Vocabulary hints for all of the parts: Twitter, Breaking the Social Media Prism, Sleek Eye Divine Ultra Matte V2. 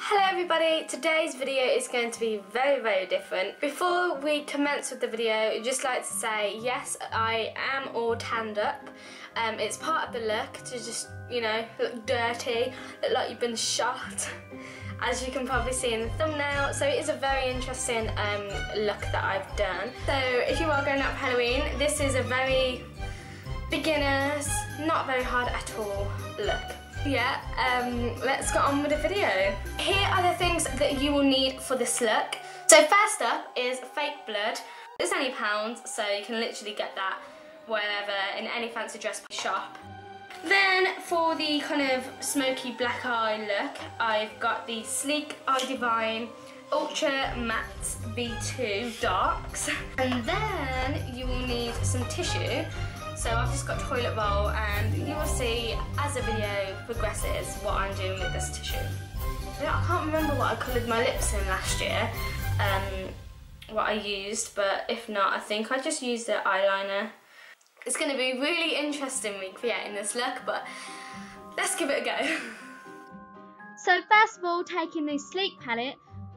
Hello everybody, today's video is going to be very different. Before we commence with the video, I'd just like to say yes, I am all tanned up. It's part of the look to just, you know, look dirty, look like you've been shot, as you can probably see in the thumbnail. So it is a very interesting look that I've done. So if you are going up Halloween, this is a very beginner's, not very hard at all look. Yeah, let's get on with the video. Here are the things that you will need for this look. So first up is fake blood. It's only £, so you can literally get that wherever, in any fancy dress shop. Then for the kind of smoky black eye look, I've got the Sleek Eye Divine Ultra Matte V2 Darks. And then you will need some tissue. So I've just got toilet roll, and you will see as the video progresses what I'm doing with this tissue. I can't remember what I coloured my lips in last year, what I used, but if not, I think I just used the eyeliner. It's going to be really interesting me creating this look, but let's give it a go. So first of all, taking the Sleek palette,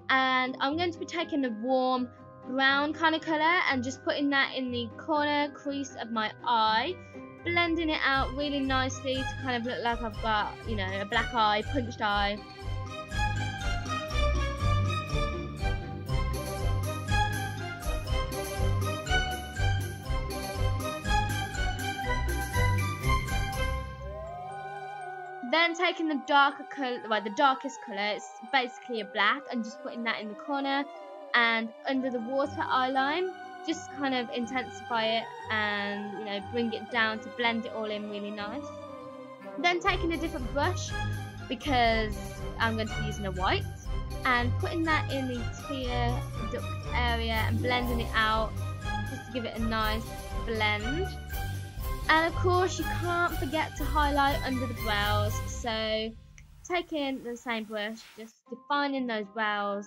and I'm going to be taking the warm brown kind of colour and just putting that in the corner crease of my eye, blending it out really nicely to kind of look like I've got, you know, a black eye, punched eye. Then taking the darker colour, well, the darkest colour, it's basically a black, and just putting that in the corner and under the water eye line, just kind of intensify it and, you know, bring it down to blend it all in really nice. Then taking a different brush, because I'm going to be using a white, and putting that in the tear duct area and blending it out just to give it a nice blend. And of course you can't forget to highlight under the brows, so taking the same brush, just defining those brows,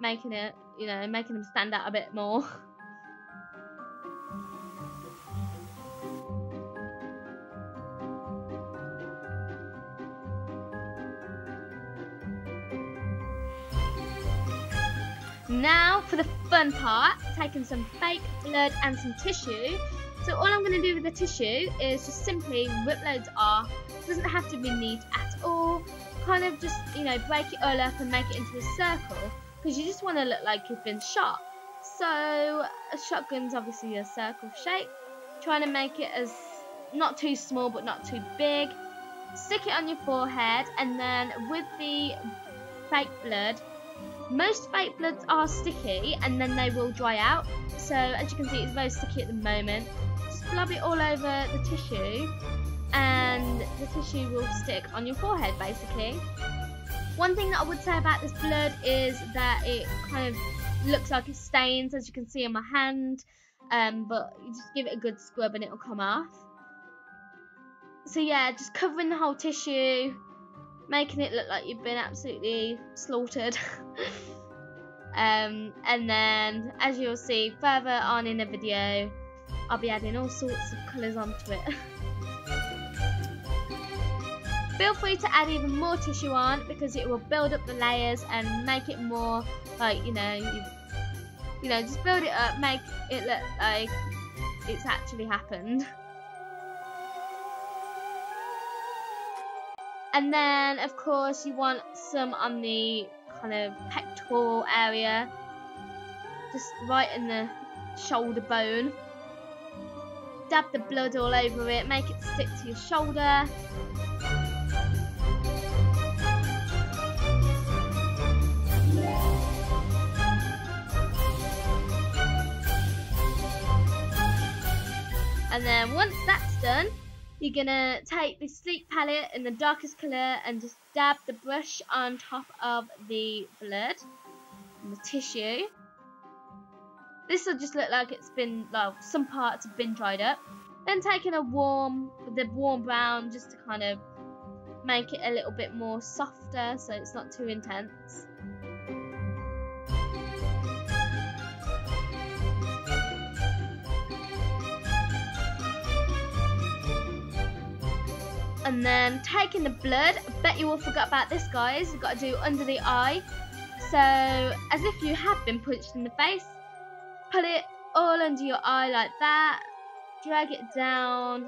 making it, you know, making them stand out a bit more. Now for the fun part, taking some fake blood and some tissue. So all I'm going to do with the tissue is just simply rip loads off. It doesn't have to be neat at all. Kind of just, you know, break it all up and make it into a circle, because you just want to look like you've been shot. So a shotgun's obviously a circle shape, trying to make it as not too small but not too big. Stick it on your forehead, and then with the fake blood, most fake bloods are sticky and then they will dry out, so as you can see it's very sticky at the moment. Just blob it all over the tissue and the tissue will stick on your forehead basically. One thing that I would say about this blood is that it kind of looks like it stains, as you can see on my hand, but you just give it a good scrub and it'll come off. So yeah, just covering the whole tissue, making it look like you've been absolutely slaughtered. And then, as you'll see further on in the video, I'll be adding all sorts of colours onto it. Feel free to add even more tissue on, because it will build up the layers and make it more like, you know, you know, just build it up, make it look like it's actually happened. And then of course you want some on the kind of pectoral area, just right in the shoulder bone. Dab the blood all over it, make it stick to your shoulder. And then once that's done, you're going to take the Sleek palette in the darkest colour and just dab the brush on top of the blood and the tissue. This will just look like it's been, well, some parts have been dried up. Then taking the warm brown just to kind of make it a little bit more softer so it's not too intense. and then taking the blood. I bet you all forgot about this, guys. You've got to do under the eye. So, as if you have been punched in the face, pull it all under your eye like that. Drag it down.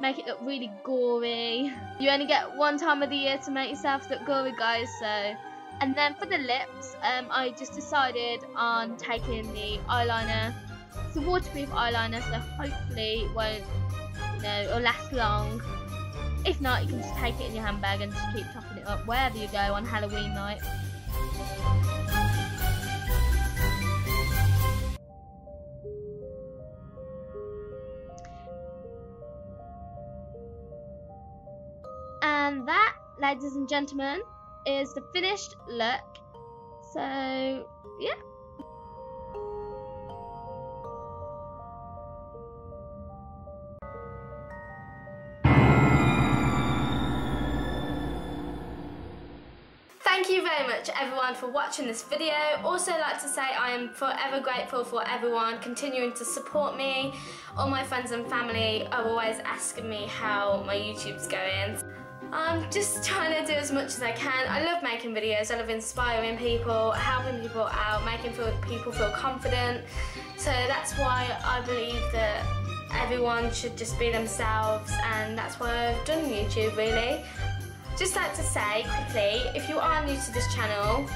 Make it look really gory. You only get one time of the year to make yourself look gory, guys, so... And then for the lips, I just decided on taking the eyeliner. It's a waterproof eyeliner, so hopefully it won't, you know, it'll last long. If not, you can just take it in your handbag and just keep topping it up wherever you go on Halloween night. And that, ladies and gentlemen, is the finished look. So, yeah. Thank you very much, everyone, for watching this video. Also, like to say I am forever grateful for everyone continuing to support me. All my friends and family are always asking me how my YouTube's going. I'm just trying to do as much as I can. I love making videos, I love inspiring people, helping people out, making people feel confident. So that's why I believe that everyone should just be themselves, and that's why I've done YouTube, really. Just like to say quickly, if you are new to this channel,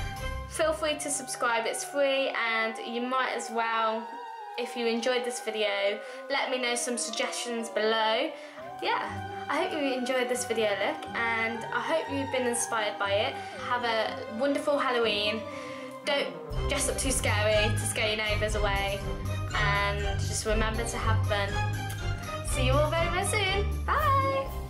feel free to subscribe, it's free, and you might as well, if you enjoyed this video, let me know some suggestions below. Yeah. I hope you enjoyed this video look, and I hope you've been inspired by it. Have a wonderful Halloween. Don't dress up too scary to scare your neighbours away. And just remember to have fun. See you all very, very soon. Bye!